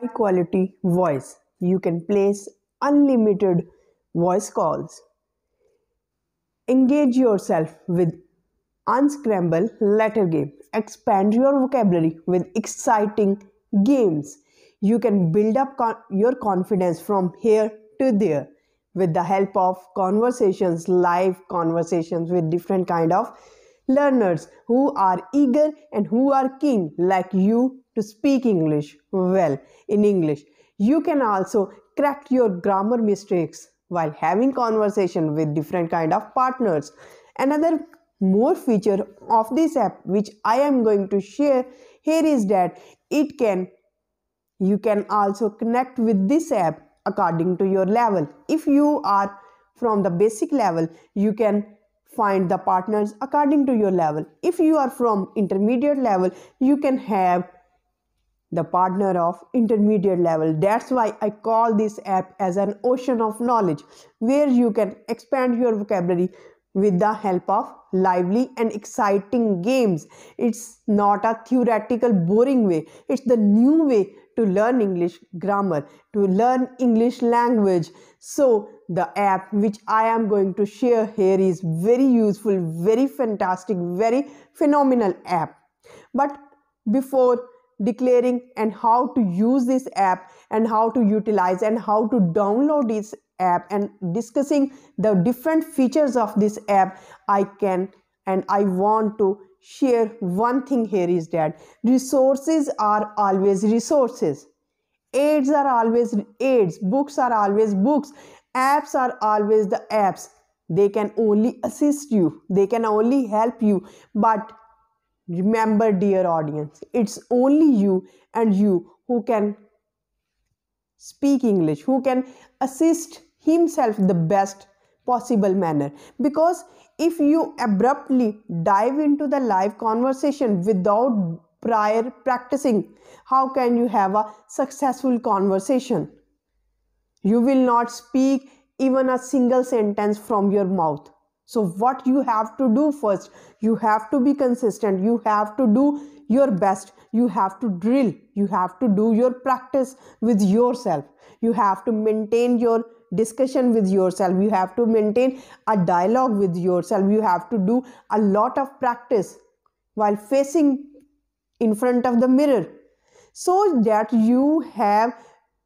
high quality voice. You can place unlimited voice calls. Engage yourself with Unscramble letter game. Expand your vocabulary with exciting games. You can build up your confidence from here to there with the help of conversations, live conversations with different kind of learners who are eager and who are keen like you to speak English well in English. You can also correct your grammar mistakes while having conversation with different kind of partners. Another more feature of this app which I am going to share here is that you can also connect with this app according to your level. If you are from the basic level, you can find the partners according to your level. If you are from intermediate level, you can have the partner of intermediate level. That's why I call this app as an ocean of knowledge, where you can expand your vocabulary with the help of lively and exciting games. It's not a theoretical boring way. It's the new way to learn English grammar, to learn English language. So the app which I am going to share here is very useful, very fantastic, very phenomenal app. But before declaring and how to use this app and how to utilize and how to download this app and discussing the different features of this app, I want to share one thing here is that resources are always resources, aids are always aids, books are always books, apps are always the apps. They can only assist you, they can only help you, but remember, dear audience, it's only you and you who can speak English, who can assist himself the best possible manner. Because if you abruptly dive into the live conversation without prior practicing, how can you have a successful conversation? You will not speak even a single sentence from your mouth. So what you have to do first, you have to be consistent, you have to do your best, you have to drill, you have to do your practice with yourself, you have to maintain your discussion with yourself, you have to maintain a dialogue with yourself, you have to do a lot of practice while facing in front of the mirror, so that you have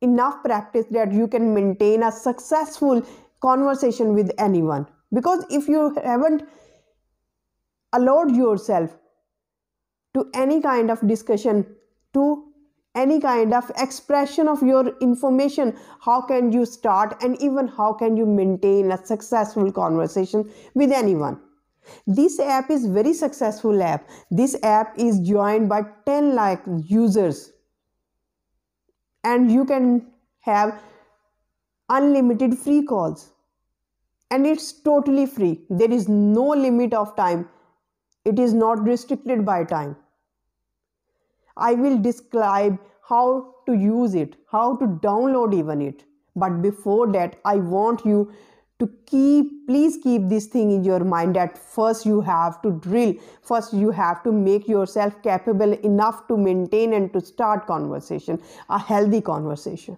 enough practice that you can maintain a successful conversation with anyone. Because if you haven't allowed yourself to any kind of discussion, to any kind of expression of your information, how can you start and even how can you maintain a successful conversation with anyone? This app is very successful app. This app is joined by 10 lakh users and you can have unlimited free calls. And it's totally free. There is no limit of time. It is not restricted by time. I will describe how to use it, how to download even it. But before that, I want you to please keep this thing in your mind that first you have to drill. First you have to make yourself capable enough to maintain and to start conversation, a healthy conversation.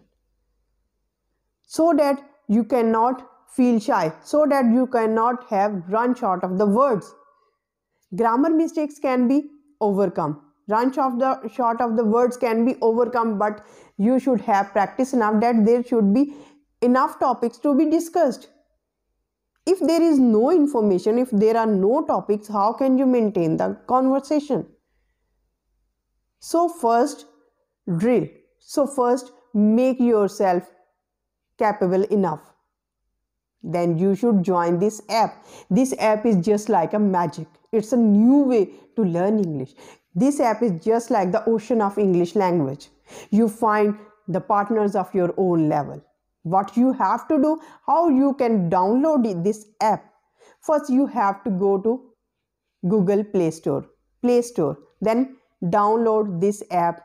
So that you cannot feel shy, so that you cannot have run short of the words. Grammar mistakes can be overcome. Run short of the words can be overcome, but you should have practice enough that there should be enough topics to be discussed. If there is no information, if there are no topics, how can you maintain the conversation? So first, drill. So first, make yourself capable enough. Then you should join this app. This app is just like a magic. It's a new way to learn English. This app is just like the ocean of English language. You find the partners of your own level. What you have to do, how you can download this app. First, you have to go to Google Play Store. Then download this app,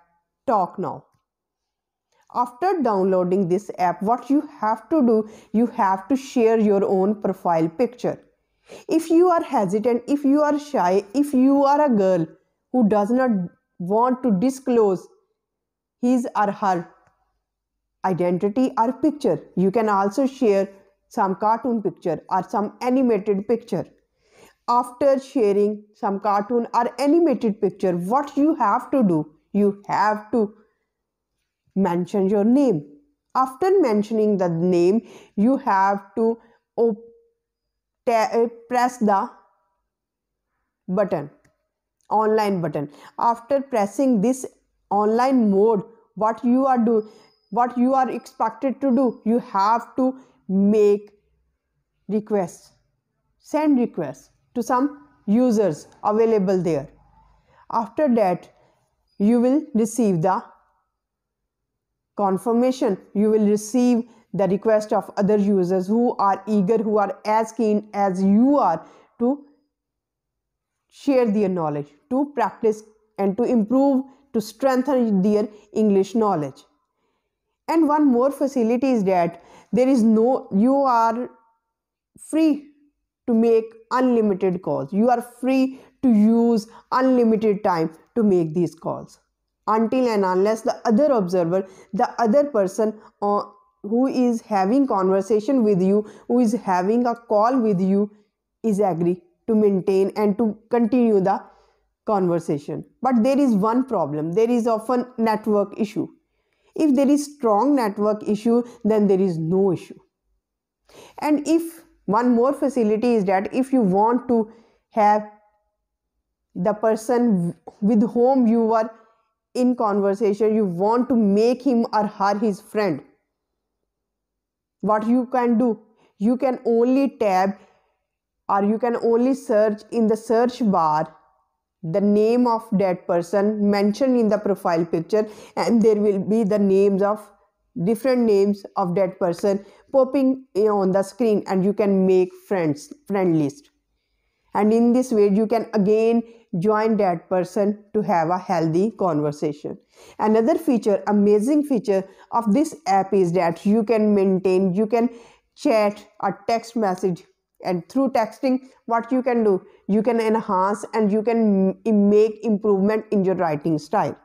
Talk Now. After downloading this app, what you have to do, you have to share your own profile picture. If you are hesitant, if you are shy, if you are a girl who does not want to disclose his or her identity or picture. You can also share some cartoon picture or some animated picture. After sharing some cartoon or animated picture, what you have to do? You have to mention your name. After mentioning the name, you have to press the button, online button. After pressing this online mode, what you are expected to do? You have to make requests, send requests to some users available there. After that, you will receive the confirmation. You will receive the request of other users who are eager, who are as keen as you are to share their knowledge, to practice and to improve, to strengthen their English knowledge. And one more facility is that you are free to make unlimited calls. You are free to use unlimited time to make these calls, until and unless the other observer, the other person who is having conversation with you, who is having a call with you, is agree to maintain and to continue the conversation. But there is one problem. There is often network issue. If there is strong network issue, then there is no issue. And if one more facility is that if you want to have the person with whom you are in conversation, you want to make him or her his friend, what you can do? You can only tab or you can only search in the search bar the name of that person mentioned in the profile picture, and there will be the names of different names of that person popping on the screen, and you can make friends, friend list. And in this way, you can again join that person to have a healthy conversation. Another feature, amazing feature of this app is that you can maintain, you can chat or text message, and through texting, what you can do? You can enhance and you can make improvement in your writing style.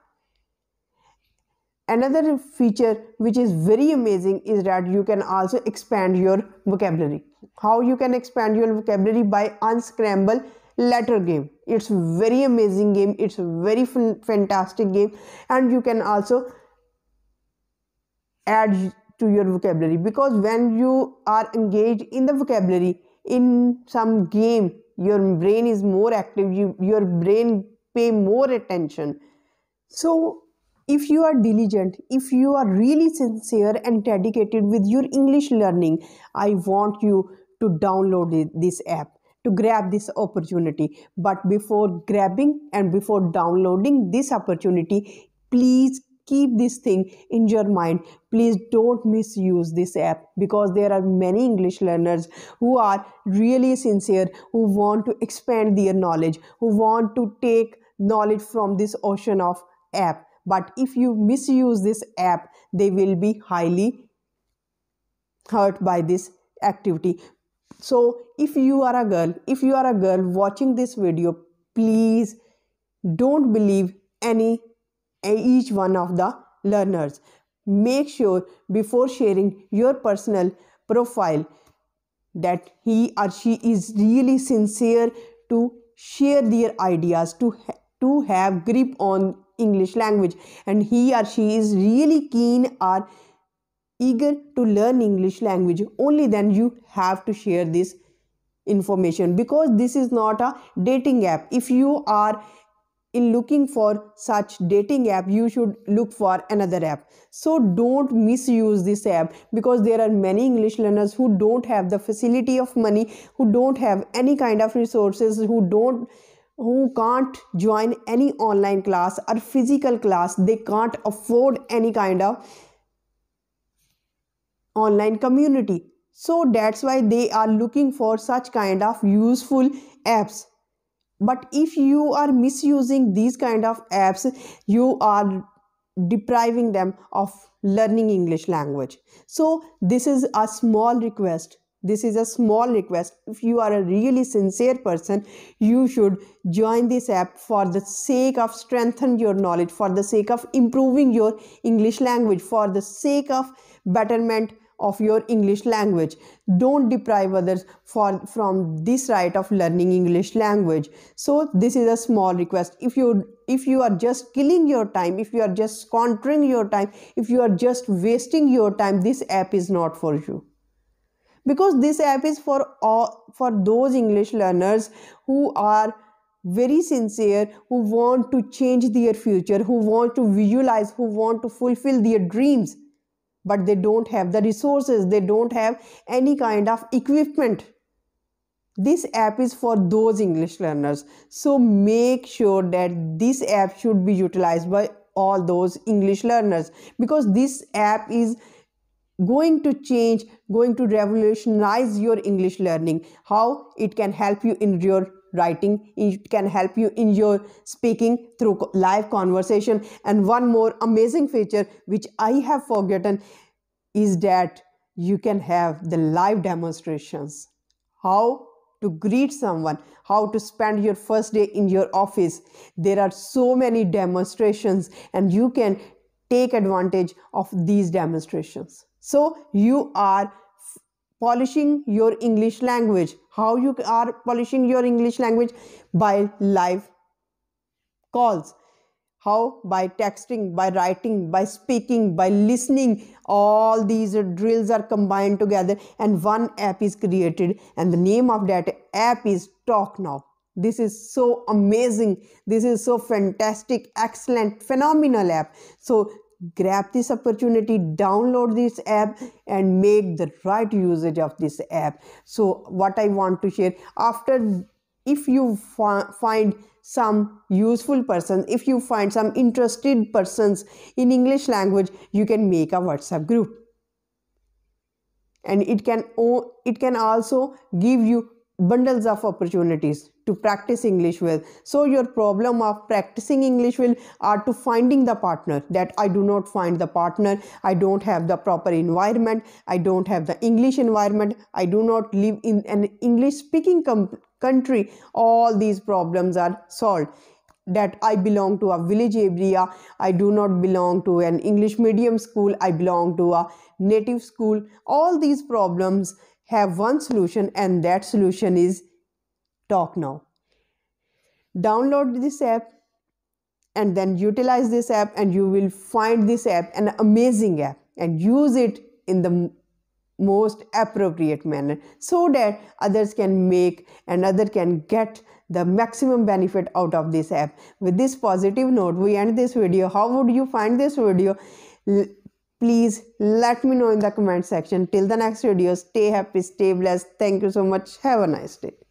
Another feature which is very amazing is that you can also expand your vocabulary. How you can expand your vocabulary? By Unscramble letter game. It's very amazing game. It's very fantastic game, and you can also add to your vocabulary, because when you are engaged in the vocabulary in some game, your brain is more active. Your brain pay more attention. So if you are diligent, if you are really sincere and dedicated with your English learning, I want you to download this app, to grab this opportunity. But before grabbing and before downloading this opportunity, please keep this thing in your mind. Please don't misuse this app, because there are many English learners who are really sincere, who want to expand their knowledge, who want to take knowledge from this ocean of app. But if you misuse this app, they will be highly hurt by this activity. So if you are a girl, watching this video, please don't believe each one of the learners. Make sure before sharing your personal profile that he or she is really sincere to share their ideas, to have grip on English language, and he or she is really keen or eager to learn English language. Only then you have to share this information, because this is not a dating app. If you are in looking for such dating app, you should look for another app. So don't misuse this app, because there are many English learners who don't have the facility of money, who don't have any kind of resources, who can't join any online class or physical class. They can't afford any kind of online community. So that's why they are looking for such kind of useful apps. But if you are misusing these kind of apps, you are depriving them of learning English language. So this is a small request This is a small request. If you are a really sincere person, you should join this app for the sake of strengthening your knowledge, for the sake of improving your English language, for the sake of betterment of your English language. Don't deprive others from this right of learning English language. So this is a small request. If you are just killing your time, if you are just squandering your time, if you are just wasting your time, this app is not for you. Because this app is for those English learners who are very sincere, who want to change their future, who want to visualize, who want to fulfill their dreams. But they don't have the resources, they don't have any kind of equipment. This app is for those English learners. So make sure that this app should be utilized by all those English learners, because this app is going to change, going to revolutionize your English learning. How it can help you in your writing, it can help you in your speaking through live conversation. And one more amazing feature which I have forgotten is that you can have the live demonstrations. How to greet someone, how to spend your first day in your office. There are so many demonstrations and you can take advantage of these demonstrations. So you are polishing your English language. How you are polishing your English language? By live calls. How? By texting, by writing, by speaking, by listening. All these drills are combined together and one app is created, and the name of that app is Talk Now. This is so amazing. This is so fantastic, excellent, phenomenal app. So grab this opportunity, download this app and make the right usage of this app. So what I want to share, after, if you find some useful persons, if you find some interested persons in English language, you can make a WhatsApp group. And it can also give you bundles of opportunities to practice English well. So your problem of practicing English well are to finding the partner, that I do not find the partner, I don't have the proper environment, I don't have the English environment, I do not live in an English speaking country. All these problems are solved. That I belong to a village area, I do not belong to an English medium school, I belong to a native school. All these problems have one solution, and that solution is Talk Now. Download this app and then utilize this app, and you will find this app an amazing app and use it in the most appropriate manner, so that others can make and others can get the maximum benefit out of this app. With this positive note, we end this video. How would you find this video? Please let me know in the comment section. Till the next video, stay happy, stay blessed. Thank you so much. Have a nice day.